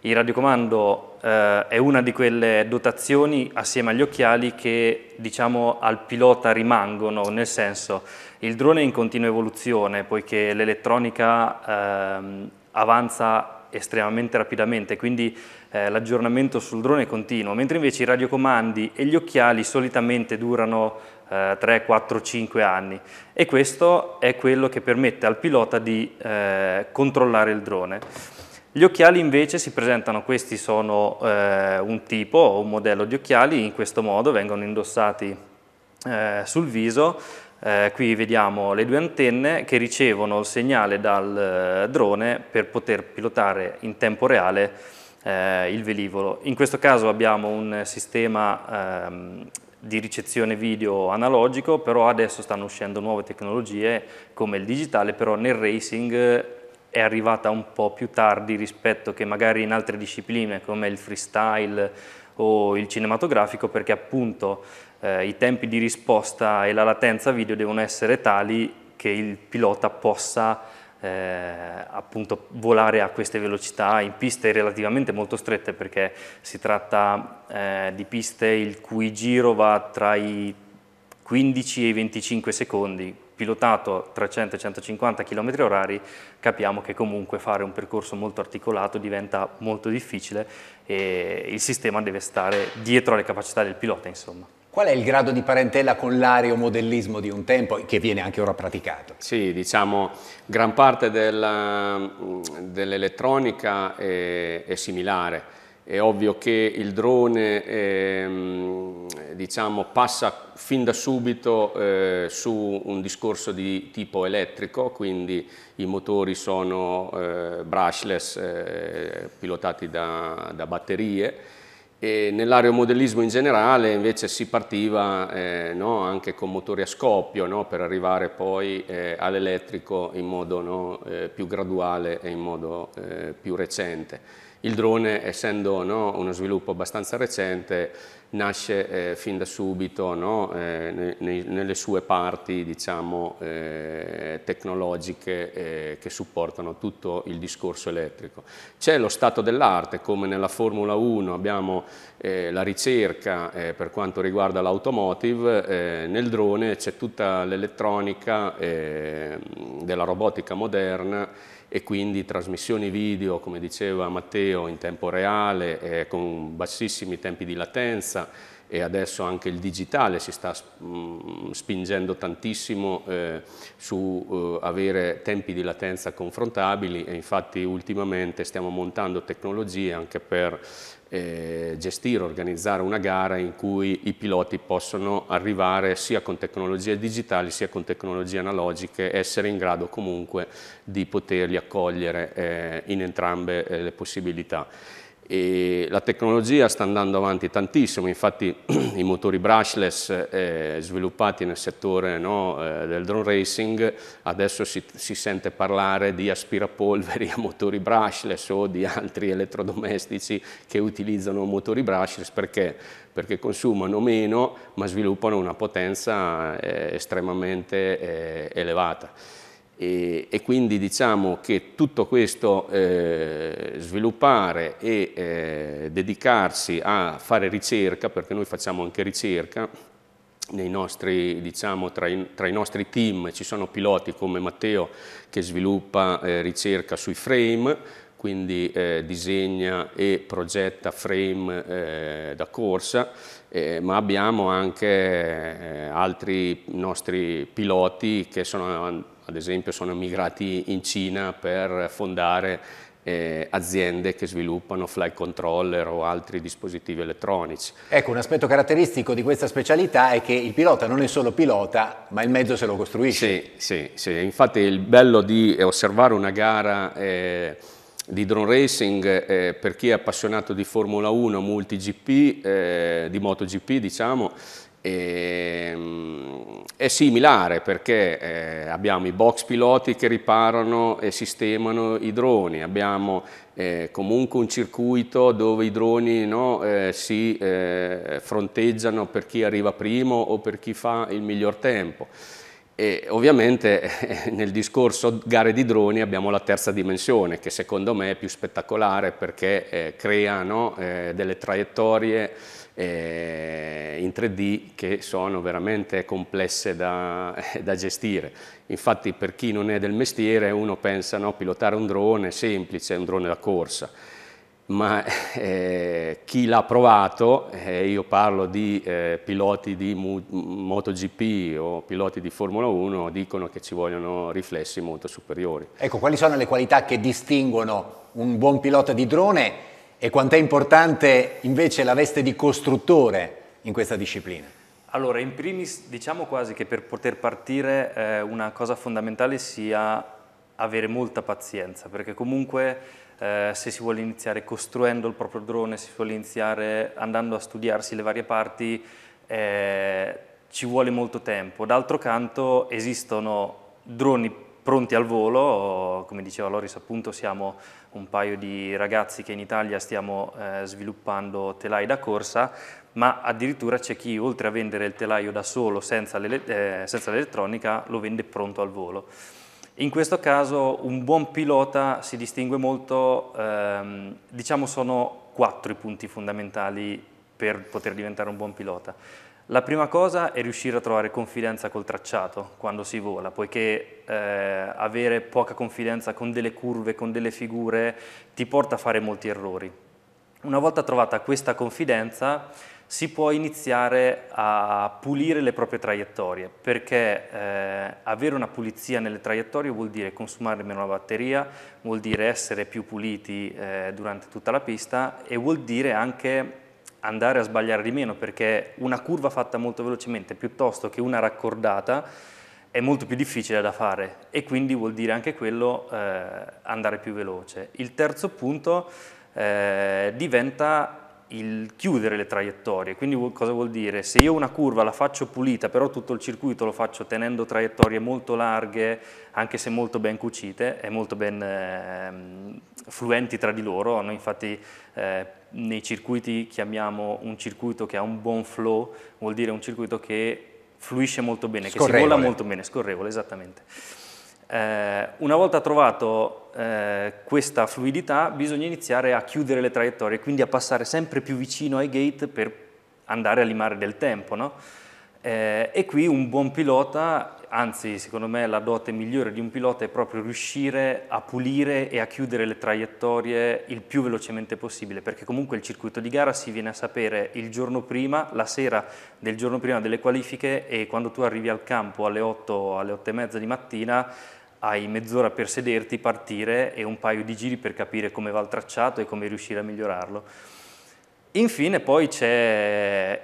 Il radiocomando è una di quelle dotazioni assieme agli occhiali che, diciamo, al pilota rimangono, nel senso, il drone è in continua evoluzione poiché l'elettronica avanza estremamente rapidamente, quindi l'aggiornamento sul drone è continuo, mentre invece i radiocomandi e gli occhiali solitamente durano 3, 4, 5 anni e questo è quello che permette al pilota di controllare il drone. Gli occhiali invece si presentano, questi sono un tipo o un modello di occhiali, in questo modo vengono indossati sul viso. Qui vediamo le due antenne che ricevono il segnale dal drone per poter pilotare in tempo reale il velivolo. In questo caso abbiamo un sistema di ricezione video analogico, però adesso stanno uscendo nuove tecnologie come il digitale, però nel racing è arrivata un po' più tardi rispetto che magari in altre discipline come il freestyle o il cinematografico, perché appunto i tempi di risposta e la latenza video devono essere tali che il pilota possa appunto volare a queste velocità in piste relativamente molto strette, perché si tratta di piste il cui giro va tra i 15 e i 25 secondi. Pilotato 300-150 km/h, capiamo che comunque fare un percorso molto articolato diventa molto difficile e il sistema deve stare dietro alle capacità del pilota, insomma. Qual è il grado di parentela con l'aeromodellismo di un tempo che viene anche ora praticato? Sì, diciamo gran parte dell'elettronica è similare. È ovvio che il drone diciamo, passa fin da subito su un discorso di tipo elettrico, quindi i motori sono brushless, pilotati da batterie e nell'aeromodellismo in generale invece si partiva no, anche con motori a scoppio, no, per arrivare poi all'elettrico in modo no, più graduale e in modo più recente. Il drone, essendo no, uno sviluppo abbastanza recente, nasce fin da subito no, nelle sue parti diciamo, tecnologiche che supportano tutto il discorso elettrico. C'è lo stato dell'arte, come nella Formula 1 abbiamo la ricerca per quanto riguarda l'automotive, nel drone c'è tutta l'elettronica della robotica moderna e quindi trasmissioni video, come diceva Matteo, in tempo reale, con bassissimi tempi di latenza, e adesso anche il digitale si sta spingendo tantissimo su avere tempi di latenza confrontabili, e infatti ultimamente stiamo montando tecnologie anche per gestire, organizzare una gara in cui i piloti possono arrivare sia con tecnologie digitali sia con tecnologie analogiche, essere in grado comunque di poterli accogliere in entrambe le possibilità. E la tecnologia sta andando avanti tantissimo, infatti i motori brushless sviluppati nel settore no, del drone racing, adesso si sente parlare di aspirapolveri a motori brushless o di altri elettrodomestici che utilizzano motori brushless, perché consumano meno ma sviluppano una potenza estremamente elevata. E quindi diciamo che tutto questo sviluppare e dedicarsi a fare ricerca, perché noi facciamo anche ricerca, nei nostri, diciamo, tra i nostri team ci sono piloti come Matteo che sviluppa ricerca sui frame, quindi disegna e progetta frame da corsa, ma abbiamo anche altri nostri piloti che sono, ad esempio, sono migrati in Cina per fondare aziende che sviluppano flight controller o altri dispositivi elettronici. Ecco, un aspetto caratteristico di questa specialità è che il pilota non è solo pilota, ma il mezzo se lo costruisce. Sì, sì, sì. Infatti il bello di osservare una gara di drone racing, per chi è appassionato di Formula 1, MotoGP, di MotoGP diciamo, è similare, perché abbiamo i box piloti che riparano e sistemano i droni, abbiamo comunque un circuito dove i droni no, si fronteggiano per chi arriva primo o per chi fa il miglior tempo. E ovviamente nel discorso gare di droni abbiamo la terza dimensione, che secondo me è più spettacolare, perché crea no, delle traiettorie in 3D che sono veramente complesse da gestire. Infatti per chi non è del mestiere uno pensa no, pilotare un drone è semplice, è un drone da corsa, ma chi l'ha provato, io parlo di piloti di MotoGP o piloti di Formula 1, dicono che ci vogliono riflessi molto superiori. Ecco, quali sono le qualità che distinguono un buon pilota di drone e quanto è importante invece la veste di costruttore in questa disciplina? Allora, in primis diciamo quasi che per poter partire una cosa fondamentale sia avere molta pazienza, perché comunque se si vuole iniziare costruendo il proprio drone, se si vuole iniziare andando a studiarsi le varie parti, ci vuole molto tempo. D'altro canto esistono droni pronti al volo, come diceva Loris appunto, siamo un paio di ragazzi che in Italia stiamo sviluppando telai da corsa, ma addirittura c'è chi oltre a vendere il telaio da solo senza l'elettronica lo vende pronto al volo. In questo caso un buon pilota si distingue molto, diciamo sono 4 i punti fondamentali per poter diventare un buon pilota. La prima cosa è riuscire a trovare confidenza col tracciato quando si vola, poiché avere poca confidenza con delle curve, con delle figure, ti porta a fare molti errori. Una volta trovata questa confidenza si può iniziare a pulire le proprie traiettorie, perché avere una pulizia nelle traiettorie vuol dire consumare meno la batteria, vuol dire essere più puliti durante tutta la pista e vuol dire anche andare a sbagliare di meno, perché una curva fatta molto velocemente piuttosto che una raccordata è molto più difficile da fare, e quindi vuol dire anche quello andare più veloce. Il terzo punto diventa il chiudere le traiettorie. Quindi cosa vuol dire? Se io una curva la faccio pulita, però tutto il circuito lo faccio tenendo traiettorie molto larghe, anche se molto ben cucite e molto ben fluenti tra di loro. Noi infatti nei circuiti chiamiamo un circuito che ha un buon flow, vuol dire un circuito che fluisce molto bene, scorrevole, che si vola molto bene, scorrevole, esattamente. Una volta trovato questa fluidità, bisogna iniziare a chiudere le traiettorie, quindi a passare sempre più vicino ai gate per andare a limare del tempo, no? E qui un buon pilota, anzi secondo me la dote migliore di un pilota è proprio riuscire a pulire e a chiudere le traiettorie il più velocemente possibile, perché comunque il circuito di gara si viene a sapere il giorno prima, la sera del giorno prima delle qualifiche, e quando tu arrivi al campo alle 8, alle 8 e mezza di mattina hai mezz'ora per sederti, partire e un paio di giri per capire come va il tracciato e come riuscire a migliorarlo. Infine poi c'è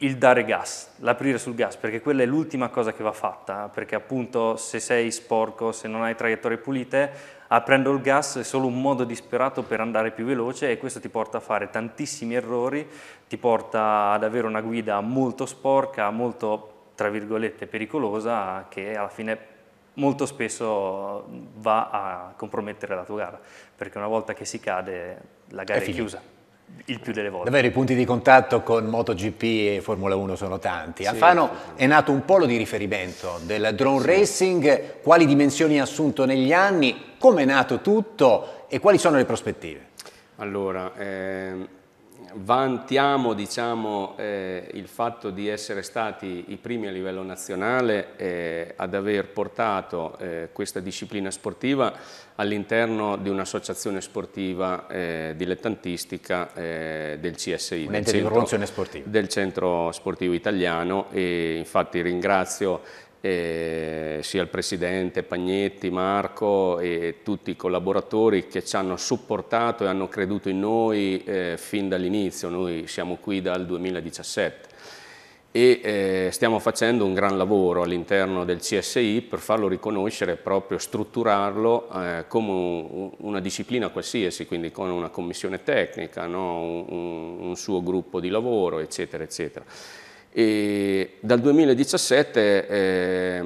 il dare gas, l'aprire sul gas, perché quella è l'ultima cosa che va fatta, perché appunto se sei sporco, se non hai traiettorie pulite, aprendo il gas è solo un modo disperato per andare più veloce, e questo ti porta a fare tantissimi errori, ti porta ad avere una guida molto sporca, molto, tra virgolette, pericolosa, che alla fine molto spesso va a compromettere la tua gara, perché una volta che si cade la gara è chiusa. Il più delle volte. Davvero i punti di contatto con MotoGP e Formula 1 sono tanti. Sì, a Fano sì. È nato un polo di riferimento del drone racing, quali dimensioni ha assunto negli anni, come è nato tutto e quali sono le prospettive? Allora, vantiamo diciamo, il fatto di essere stati i primi a livello nazionale ad aver portato questa disciplina sportiva all'interno di un'associazione sportiva dilettantistica del CSI, del Centro Sportivo Italiano, e infatti ringrazio sia il presidente Pagnetti, Marco e tutti i collaboratori che ci hanno supportato e hanno creduto in noi fin dall'inizio. Noi siamo qui dal 2017 e stiamo facendo un gran lavoro all'interno del CSI per farlo riconoscere, proprio strutturarlo come una disciplina qualsiasi, quindi con una commissione tecnica, no? un suo gruppo di lavoro, eccetera, eccetera. E dal 2017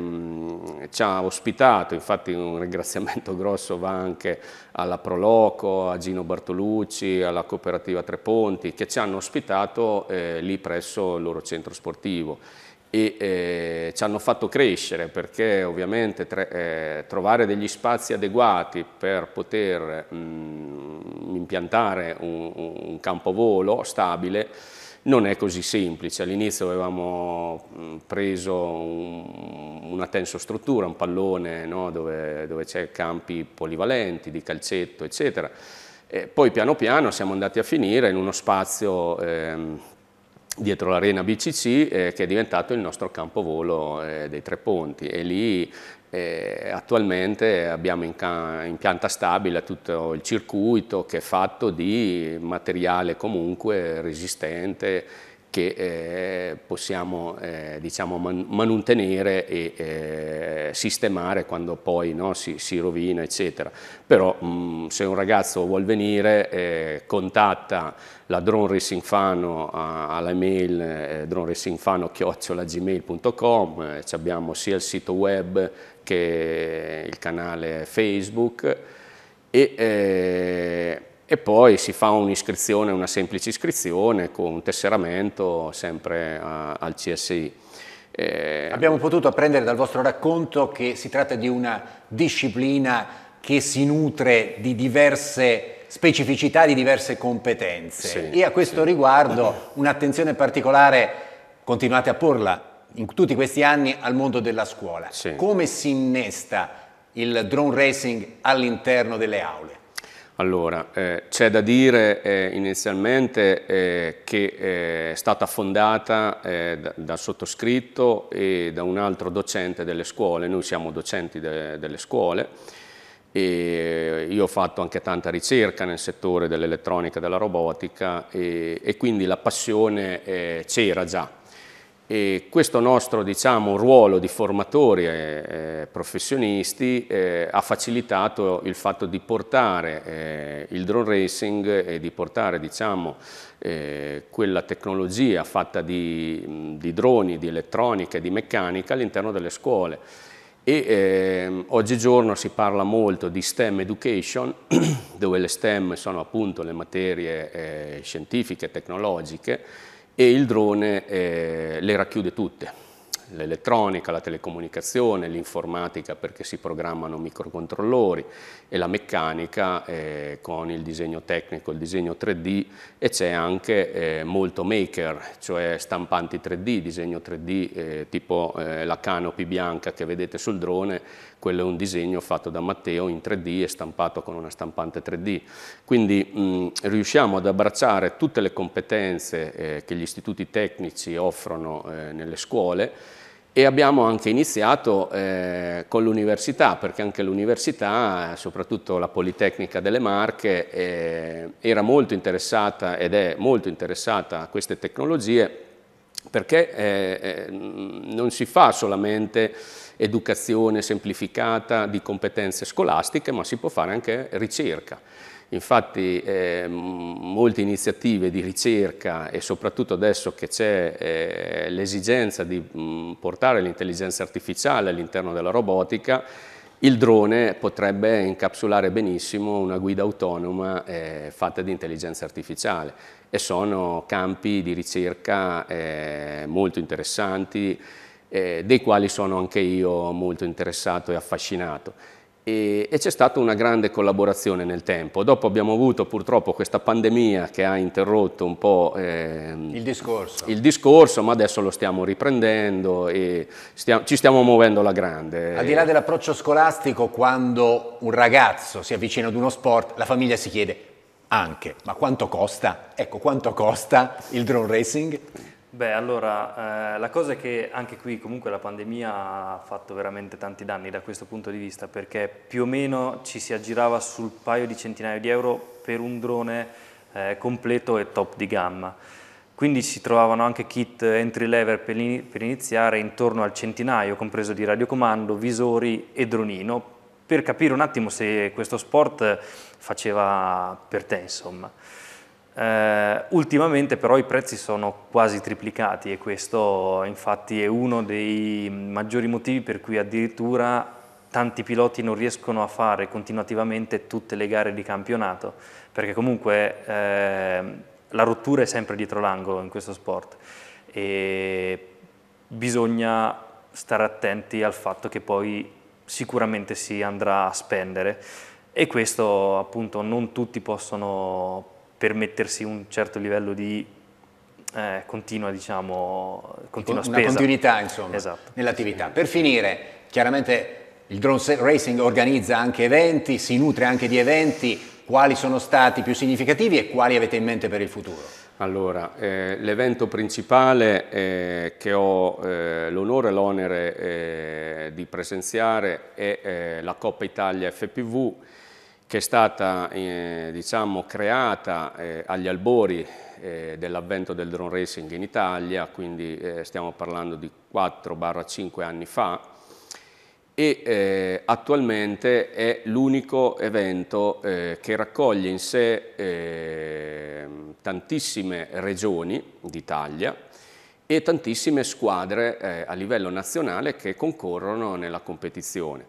ci ha ospitato, infatti un ringraziamento grosso va anche alla Proloco, a Gino Bartolucci, alla cooperativa Tre Ponti, che ci hanno ospitato lì presso il loro centro sportivo e ci hanno fatto crescere, perché ovviamente trovare degli spazi adeguati per poter impiantare un campovolo stabile non è così semplice. All'inizio avevamo preso una tensostruttura, un pallone, no? dove c'è campi polivalenti di calcetto, eccetera. E poi piano piano siamo andati a finire in uno spazio dietro l'arena BCC che è diventato il nostro campovolo dei Tre Ponti, e lì attualmente abbiamo in pianta stabile tutto il circuito, che è fatto di materiale comunque resistente che possiamo diciamo mantenere e sistemare quando poi, no, si rovina, eccetera. Però se un ragazzo vuol venire contatta la Drone Racing Fano alla mail droneracingfano@gmail.com, abbiamo sia il sito web che il canale Facebook, e poi si fa un'iscrizione, una semplice iscrizione con un tesseramento sempre al CSI. Abbiamo potuto apprendere dal vostro racconto che si tratta di una disciplina che si nutre di diverse specificità, di diverse competenze, sì, e a questo riguardo un'attenzione particolare continuate a porla in tutti questi anni al mondo della scuola. Sì. Come si innesta il drone racing all'interno delle aule? Allora, c'è da dire inizialmente che è stata fondata dal sottoscritto e da un altro docente delle scuole. Noi siamo docenti delle scuole e io ho fatto anche tanta ricerca nel settore dell'elettronica e della robotica, e quindi la passione c'era già. E questo nostro, diciamo, ruolo di formatori professionisti ha facilitato il fatto di portare il drone racing e di portare, diciamo, quella tecnologia fatta di droni, di elettronica e di meccanica all'interno delle scuole. E oggigiorno si parla molto di STEM education, dove le STEM sono appunto le materie scientifiche e tecnologiche, e il drone le racchiude tutte: l'elettronica, la telecomunicazione, l'informatica perché si programmano microcontrollori, e la meccanica con il disegno tecnico, il disegno 3D, e c'è anche molto maker, cioè stampanti 3D, disegno 3D tipo la canopy bianca che vedete sul drone. Quello è un disegno fatto da Matteo in 3D e stampato con una stampante 3D. Quindi riusciamo ad abbracciare tutte le competenze che gli istituti tecnici offrono nelle scuole, e abbiamo anche iniziato con l'università, perché anche l'università, soprattutto la Politecnica delle Marche, era molto interessata ed è molto interessata a queste tecnologie, perché non si fa solamente educazione semplificata di competenze scolastiche, ma si può fare anche ricerca. Infatti molte iniziative di ricerca, e soprattutto adesso che c'è l'esigenza di portare l'intelligenza artificiale all'interno della robotica, il drone potrebbe incapsulare benissimo una guida autonoma fatta di intelligenza artificiale, e sono campi di ricerca molto interessanti, dei quali sono anche io molto interessato e affascinato. E c'è stata una grande collaborazione nel tempo. Dopo abbiamo avuto purtroppo questa pandemia che ha interrotto un po' il discorso, ma adesso lo stiamo riprendendo e ci stiamo muovendo alla grande. Al di là dell'approccio scolastico, quando un ragazzo si avvicina ad uno sport, la famiglia si chiede anche: ma quanto costa? Ecco, quanto costa il drone racing? Beh, allora, la cosa è che anche qui comunque la pandemia ha fatto veramente tanti danni da questo punto di vista, perché più o meno ci si aggirava sul paio di centinaia di euro per un drone completo e top di gamma. Quindi si trovavano anche kit entry level per iniziare intorno al centinaio, compreso di radiocomando, visori e dronino, per capire un attimo se questo sport faceva per te, insomma. Ultimamente però i prezzi sono quasi triplicati, e questo infatti è uno dei maggiori motivi per cui addirittura tanti piloti non riescono a fare continuativamente tutte le gare di campionato, perché comunque la rottura è sempre dietro l'angolo in questo sport, e bisogna stare attenti al fatto che poi sicuramente si andrà a spendere, e questo appunto non tutti possono permettersi un certo livello di continua, diciamo, continua spesa. Una continuità, insomma, esatto, nell'attività. Per finire, chiaramente il drone racing organizza anche eventi, si nutre anche di eventi. Quali sono stati più significativi e quali avete in mente per il futuro? Allora, l'evento principale che ho l'onore e l'onere di presenziare è la Coppa Italia FPV, che è stata diciamo, creata agli albori dell'avvento del drone racing in Italia, quindi stiamo parlando di 4-5 anni fa, e attualmente è l'unico evento che raccoglie in sé tantissime regioni d'Italia e tantissime squadre a livello nazionale che concorrono nella competizione.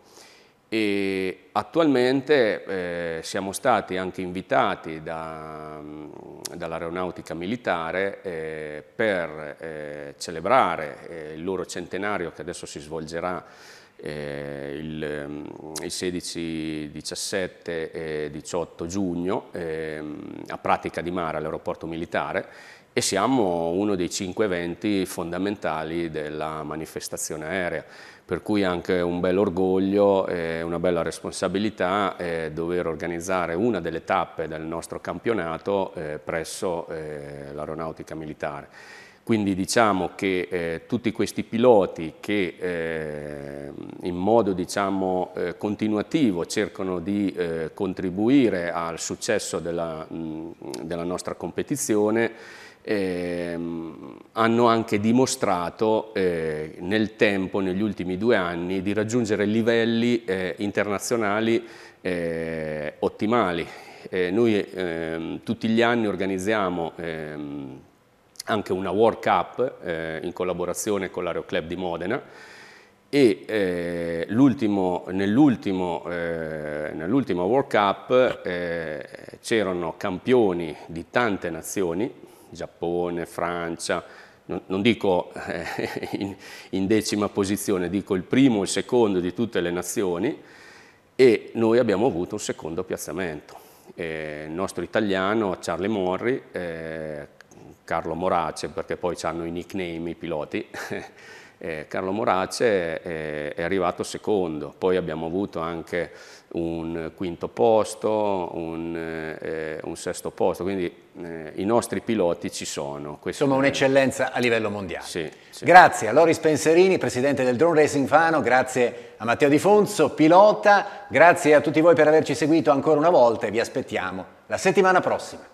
E attualmente siamo stati anche invitati dall'aeronautica militare per celebrare il loro centenario, che adesso si svolgerà il 16, 17 e 18 giugno a Pratica di Mare, all'aeroporto militare, e siamo uno dei 5 eventi fondamentali della manifestazione aerea. Per cui anche un bel orgoglio e una bella responsabilità dover organizzare una delle tappe del nostro campionato presso l'aeronautica militare. Quindi diciamo che tutti questi piloti che in modo, diciamo, continuativo cercano di contribuire al successo della nostra competizione hanno anche dimostrato nel tempo, negli ultimi 2 anni, di raggiungere livelli internazionali ottimali. Noi tutti gli anni organizziamo anche una World Cup in collaborazione con l'Aeroclub di Modena, e nell'ultima World Cup c'erano campioni di tante nazioni, Giappone, Francia, non dico in decima posizione, dico il primo e il secondo di tutte le nazioni, e noi abbiamo avuto un secondo piazzamento. Il nostro italiano Charlie Morri, Carlo Morace, perché poi hanno i nickname i piloti, Carlo Morace è arrivato secondo, poi abbiamo avuto anche un quinto posto, un sesto posto, quindi i nostri piloti ci sono. Insomma, un'eccellenza a livello mondiale. Sì, sì. Grazie a Loris Penserini, presidente del Drone Racing Fano, grazie a Matteo Di Fonzo, pilota, grazie a tutti voi per averci seguito ancora una volta e vi aspettiamo la settimana prossima.